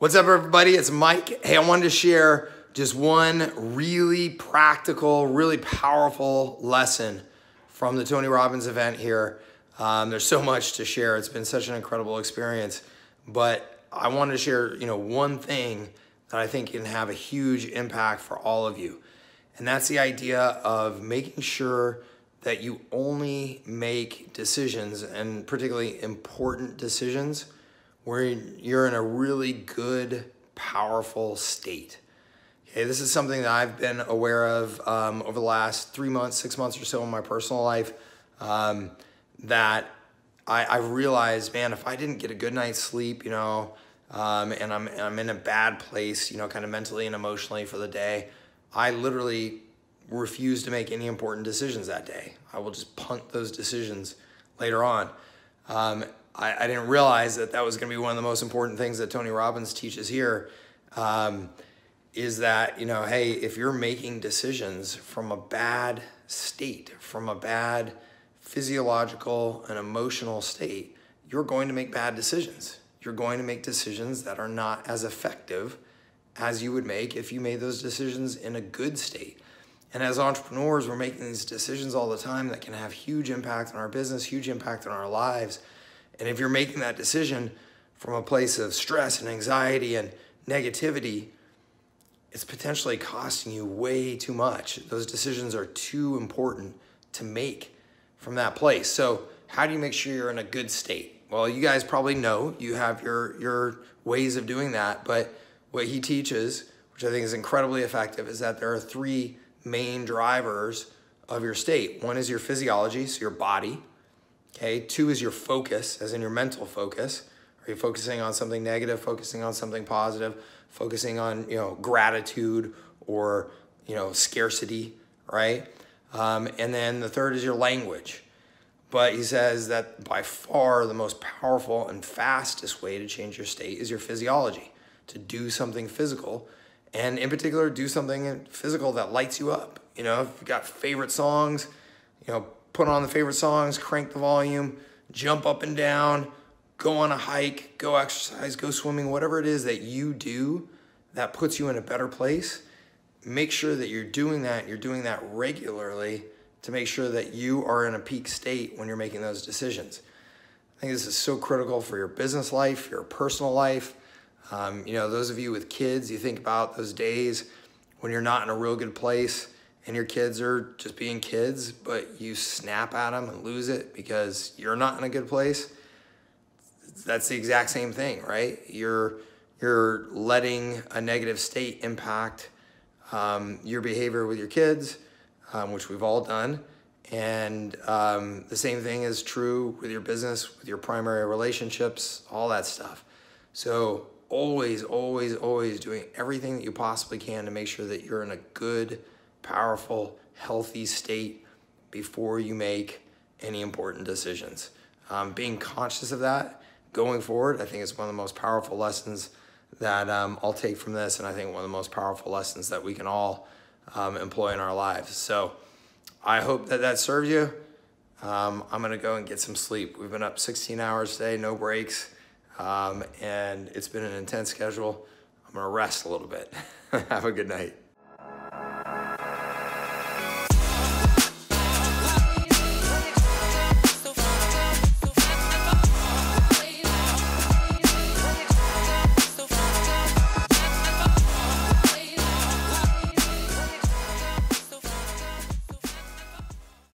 What's up, everybody? It's Mike. Hey, I wanted to share just one really practical, really powerful lesson from the Tony Robbins event here. There's so much to share. It's been such an incredible experience, but I wanted to share, one thing that I think can have a huge impact for all of you. And that's the idea of making sure that you only make decisions, and particularly important decisions, where you're in a really good, powerful state. Okay, this is something that I've been aware of over the last 3 months, 6 months or so in my personal life, that I've realized, man, if I didn't get a good night's sleep, and I'm in a bad place, kind of mentally and emotionally for the day, I literally refuse to make any important decisions that day. I will just punt those decisions later on. I didn't realize that that was going to be one of the most important things that Tony Robbins teaches here, is that, hey, if you're making decisions from a bad state, from a bad physiological and emotional state, you're going to make bad decisions. You're going to make decisions that are not as effective as you would make if you made those decisions in a good state. And as entrepreneurs, we're making these decisions all the time that can have huge impact on our business, huge impact on our lives. And if you're making that decision from a place of stress and anxiety and negativity, it's potentially costing you way too much. Those decisions are too important to make from that place. So how do you make sure you're in a good state? Well, you guys probably know, you have your ways of doing that, but what he teaches, which I think is incredibly effective, is that there are three main drivers of your state. One is your physiology, so your body. Okay, two is your focus, as in your mental focus. Are you focusing on something negative, focusing on something positive, focusing on, gratitude or, scarcity, right? And then the third is your language. But he says that by far the most powerful and fastest way to change your state is your physiology, to do something physical, and in particular, do something physical that lights you up. If you've got favorite songs, put on the favorite songs, crank the volume, jump up and down, go on a hike, go exercise, go swimming, whatever it is that you do that puts you in a better place. Make sure that you're doing that regularly to make sure that you are in a peak state when you're making those decisions. I think this is so critical for your business life, your personal life. Those of you with kids, you think about those days when you're not in a real good place, and your kids are just being kids, but you snap at them and lose it because you're not in a good place. That's the exact same thing, right? You're letting a negative state impact your behavior with your kids, which we've all done. And the same thing is true with your business, with your primary relationships, all that stuff. So always, always, always doing everything that you possibly can to make sure that you're in a good, powerful, healthy state before you make any important decisions. Being conscious of that going forward, I think it's one of the most powerful lessons that I'll take from this, and I think one of the most powerful lessons that we can all employ in our lives. So I hope that serves you. I'm gonna go and get some sleep. We've been up 16 hours today, no breaks, and it's been an intense schedule. I'm gonna rest a little bit. Have a good night.